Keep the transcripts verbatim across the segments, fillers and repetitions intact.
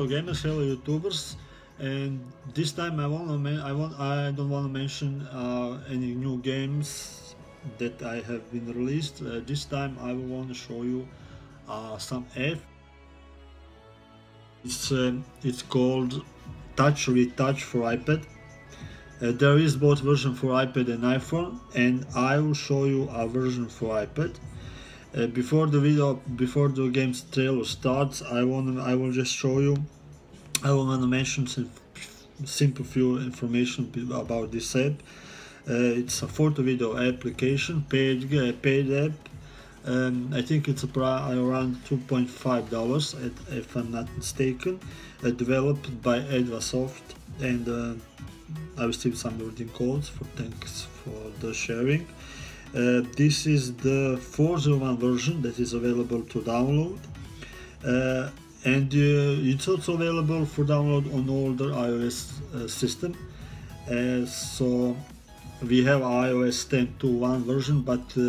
or gamers, fellow YouTubers, and this time I want to I want I don't want to mention uh, any new games that I have been released. Uh, this time I want to show you uh, some app. It's uh, it's called Touch Retouch for iPad. Uh, there is both version for iPad and iPhone, and I will show you a version for iPad. Uh, before the video, before the game's trailer starts, I want I will just show you. I want to mention some simple few information about this app. Uh, it's a photo video application, paid uh, paid app. Um, I think it's around two point five dollars, if I'm not mistaken. Uh, developed by A D V A Soft, and uh, I received some routine codes for thanks for the sharing. Uh, this is the four point oh one version that is available to download, uh, and uh, it's also available for download on older iOS uh, system. Uh, so we have iOS ten point two point one version, but uh,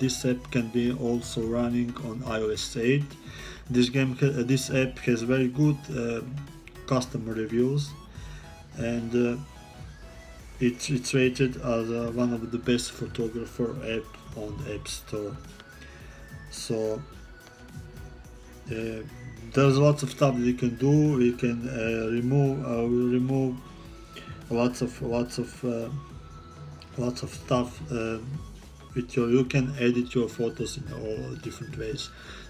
this app can be also running on iOS eight. This game, uh, this app has very good uh, customer reviews, and uh, It's, it's rated as uh, one of the best photographer app on the App Store. So uh, there's lots of stuff you can do. We can uh, remove, uh, we'll remove lots of lots of uh, lots of stuff. Uh, with your, you can edit your photos in all different ways.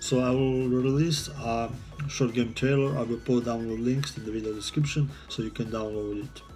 So I will release a short game trailer. I will put download links in the video description so you can download it.